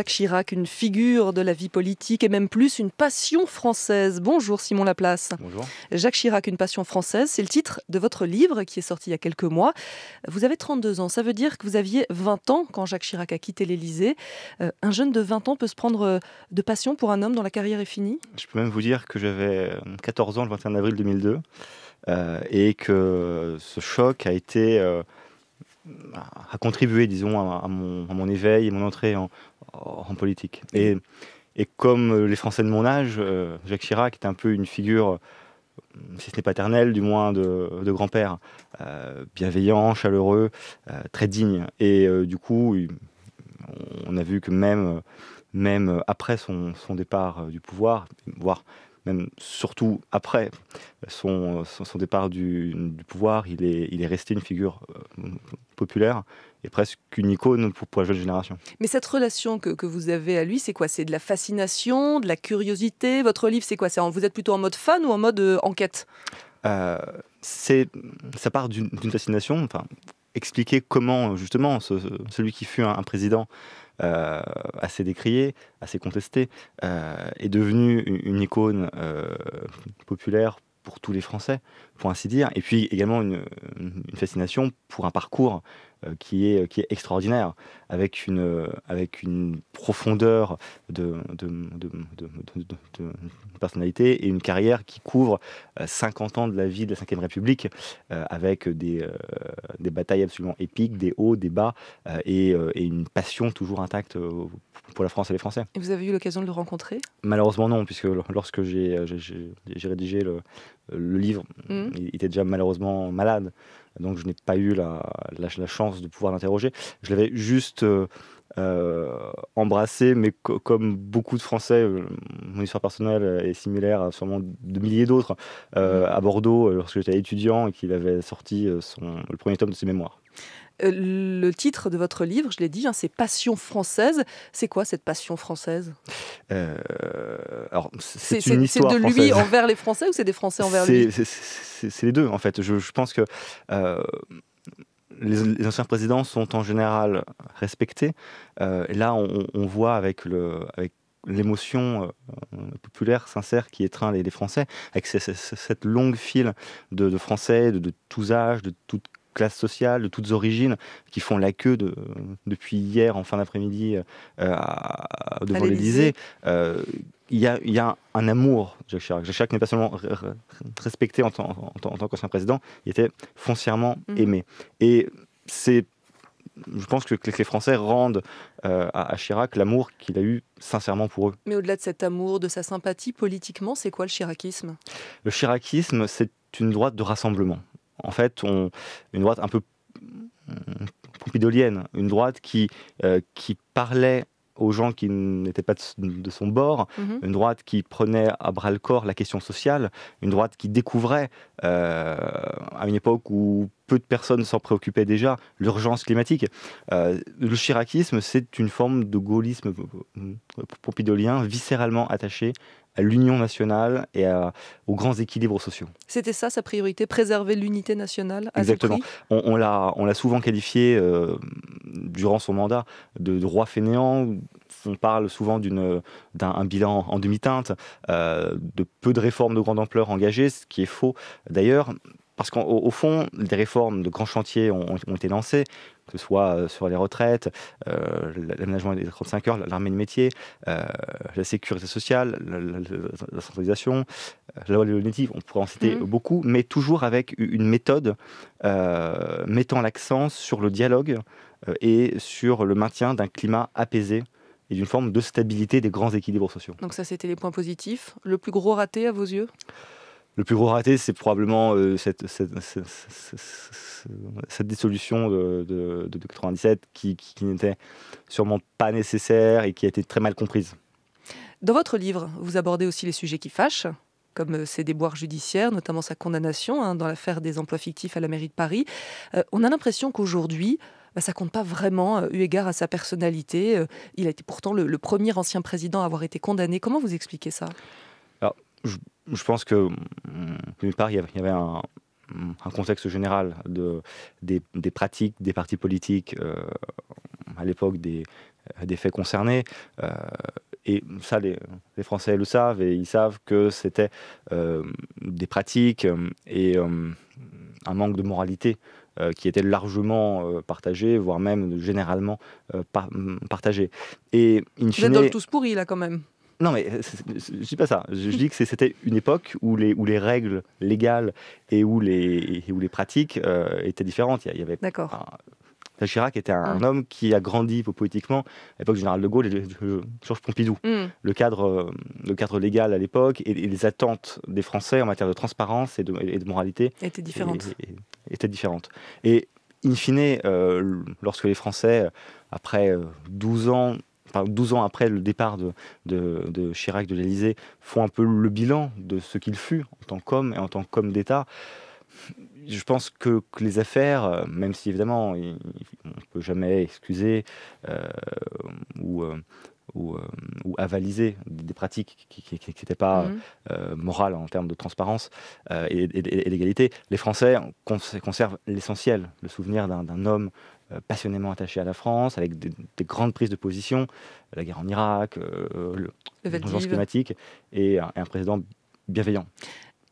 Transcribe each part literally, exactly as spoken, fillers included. Jacques Chirac, une figure de la vie politique et même plus, une passion française. Bonjour Simon Laplace. Bonjour. Jacques Chirac, une passion française, c'est le titre de votre livre qui est sorti il y a quelques mois. Vous avez trente-deux ans, ça veut dire que vous aviez vingt ans quand Jacques Chirac a quitté l'Élysée. Euh, un jeune de vingt ans peut se prendre de passion pour un homme dont la carrière est finie? Je peux même vous dire que j'avais quatorze ans le vingt et un avril deux mille deux euh, et que ce choc a été... Euh, a contribué, disons, à mon, à mon éveil et mon entrée en, en politique. Et, et comme les Français de mon âge, Jacques Chirac est un peu une figure, si ce n'est paternelle, du moins de, de grand-père, euh, bienveillant, chaleureux, euh, très digne. Et euh, du coup, on a vu que même, même après son, son départ du pouvoir, voire même surtout après son, son, son départ du, du pouvoir, il est, il est resté une figure euh, populaire et presque une icône pour, pour la jeune génération. Mais cette relation que, que vous avez à lui, c'est quoi? C'est de la fascination, de la curiosité? Votre livre, c'est quoi? Vous êtes plutôt en mode fan ou en mode euh, enquête? euh, Ça part d'une fascination. Enfin, expliquer comment, justement, ce, celui qui fut un, un président Euh, assez décrié, assez contesté, euh, est devenu une, une icône euh, populaire pour tous les Français, pour ainsi dire, et puis également une, une fascination pour un parcours euh, qui, est, qui est extraordinaire, avec une, euh, avec une profondeur de, de, de, de, de, de, de personnalité et une carrière qui couvre euh, cinquante ans de la vie de la cinquième République, euh, avec des, euh, des batailles absolument épiques, des hauts, des bas, euh, et, euh, et une passion toujours intacte euh, pour la France et les Français. Et vous avez eu l'occasion de le rencontrer? Malheureusement non, puisque lorsque j'ai rédigé le... le livre, mmh. il était déjà malheureusement malade, donc je n'ai pas eu la, la, la chance de pouvoir l'interroger. Je l'avais juste euh, embrassé, mais co comme beaucoup de Français, euh, mon histoire personnelle est similaire à sûrement de milliers d'autres, euh, mmh. à Bordeaux, lorsque j'étais étudiant et qu'il avait sorti son, le premier tome de ses mémoires. Euh, le titre de votre livre, je l'ai dit, hein, c'est « Passion française ». C'est quoi cette passion française? euh, Alors, c'est de lui française. Envers les Français ou c'est des Français envers lui? C'est les deux, en fait. Je, je pense que euh, les, les anciens présidents sont en général respectés. Euh, et là, on, on voit avec le... Avec l'émotion euh, populaire, sincère, qui étreint les, les Français, avec ces, ces, cette longue file de, de Français, de, de tous âges, de toutes classes sociales, de toutes origines, qui font la queue de, depuis hier, en fin d'après-midi, euh, devant l'Élysée. Euh, il y a, y a un amour, Jacques Chirac. Jacques Chirac n'est pas seulement respecté en tant, en, en, en tant qu'ancien président, il était foncièrement mmh. aimé. Et c'est... Je pense que les Français rendent euh, à Chirac l'amour qu'il a eu sincèrement pour eux. Mais au-delà de cet amour, de sa sympathie, politiquement, c'est quoi le chiracisme? Le chiracisme, c'est une droite de rassemblement. En fait, on, une droite un peu pompidolienne, une droite qui, euh, qui parlait aux gens qui n'étaient pas de son bord, mmh. une droite qui prenait à bras-le-corps la question sociale, une droite qui découvrait, euh, à une époque où peu de personnes s'en préoccupaient déjà, l'urgence climatique. Euh, le chiracisme, c'est une forme de gaullisme pompidolien viscéralement attaché à l'union nationale et à, aux grands équilibres sociaux. C'était ça sa priorité, préserver l'unité nationale à Exactement. On, on l'a souvent qualifié, euh, durant son mandat, de, de roi fainéant. On parle souvent d'un bilan en demi-teinte, euh, de peu de réformes de grande ampleur engagées, ce qui est faux d'ailleurs. Parce qu'au fond, des réformes de grands chantiers ont, ont été lancées, que ce soit sur les retraites, euh, l'aménagement des trente-cinq heures, l'armée de métier, euh, la sécurité sociale, la, la, la centralisation, la loi législative, on pourrait en citer mmh. beaucoup, mais toujours avec une méthode euh, mettant l'accent sur le dialogue euh, et sur le maintien d'un climat apaisé et d'une forme de stabilité des grands équilibres sociaux. Donc ça, c'était les points positifs. Le plus gros raté à vos yeux ? Le plus gros raté, c'est probablement euh, cette, cette, cette, cette dissolution de, de, de quatre-vingt-dix-sept qui, qui, qui n'était sûrement pas nécessaire et qui a été très mal comprise. Dans votre livre, vous abordez aussi les sujets qui fâchent, comme ses déboires judiciaires, notamment sa condamnation hein, dans l'affaire des emplois fictifs à la mairie de Paris. Euh, on a l'impression qu'aujourd'hui, bah, ça compte pas vraiment euh, eu égard à sa personnalité. Euh, il a été pourtant le, le premier ancien président à avoir été condamné. Comment vous expliquez ça? Alors, je... Je pense que, d'une part, il y avait un, un contexte général de, des, des pratiques des partis politiques euh, à l'époque des, des faits concernés. Euh, et ça, les, les Français le savent, et ils savent que c'était euh, des pratiques et euh, un manque de moralité euh, qui était largement euh, partagé, voire même généralement euh, par, partagé. Et in fine, vous êtes dans le tous pourri, là, quand même. Non, mais je ne dis pas ça. Je, je dis que c'était une époque où les, où les règles légales et où les, et où les pratiques euh, étaient différentes. Il y avait... D'accord. Jacques Chirac était un mmh. homme qui a grandi politiquement à l'époque du général de Gaulle et Georges Pompidou. Mmh. Le, cadre, le cadre légal à l'époque et, et les attentes des Français en matière de transparence et de, et de moralité étaient différentes. Et, et, étaient différentes. Et in fine, euh, lorsque les Français, après douze ans, enfin douze ans après le départ de, de, de Chirac de l'Élysée, font un peu le bilan de ce qu'il fut en tant qu'homme et en tant qu'homme d'État, je pense que, que les affaires, même si évidemment il, on ne peut jamais excuser euh, ou, euh, ou, euh, ou avaliser des pratiques qui n'étaient pas mmh. euh, morales en termes de transparence euh, et, et, et d'égalité, les Français cons conservent l'essentiel, le souvenir d'un homme euh, passionnément attaché à la France, avec des, des grandes prises de position, la guerre en Irak, euh, le, le l'urgence climatique et un, et un président bienveillant.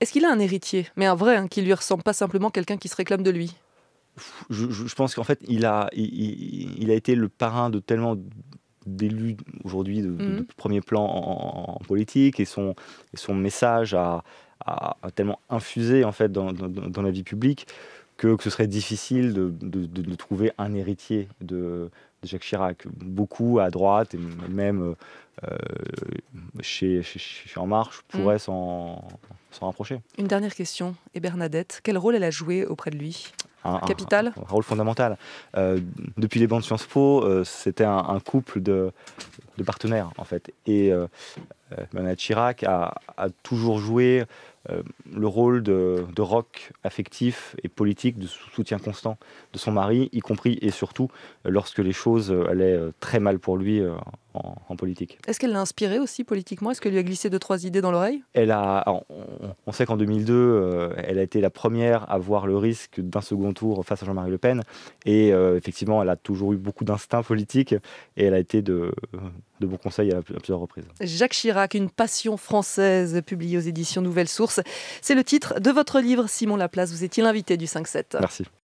Est-ce qu'il a un héritier, mais un vrai, hein, qui ne lui ressemble pas simplement quelqu'un qui se réclame de lui? Je, je, je pense qu'en fait, il a, il, il a été le parrain de tellement d'élus aujourd'hui de, mmh. de premier plan en, en politique, et son, et son message a, a tellement infusé en fait, dans, dans, dans la vie publique que, que ce serait difficile de, de, de, de trouver un héritier de, de Jacques Chirac. Beaucoup à droite, et même euh, chez, chez, chez En Marche, pourraient mmh. s'en... s'en rapprocher. Une dernière question. Et Bernadette, quel rôle elle a joué auprès de lui? Un, Capital un, un rôle fondamental. Euh, depuis les bancs de Sciences Po, euh, c'était un, un couple de, de partenaires, en fait. Et euh, Bernadette Chirac a, a toujours joué euh, le rôle de, de roc affectif et politique, de soutien constant de son mari, y compris et surtout lorsque les choses allaient très mal pour lui euh, en, en politique. Est-ce qu'elle l'a inspiré aussi politiquement? Est-ce qu'elle lui a glissé deux, trois idées dans l'oreille? On sait qu'en deux mille deux, euh, elle a été la première à voir le risque d'un second tour face à Jean-Marie Le Pen. Et euh, effectivement, elle a toujours eu beaucoup d'instinct politique et elle a été de... Euh, de bons conseils à plusieurs reprises. Jacques Chirac, une passion française, publiée aux éditions Nouvelles Sources. C'est le titre de votre livre, Simon Laplace. Vous étiez l'invité du cinq sept. Merci.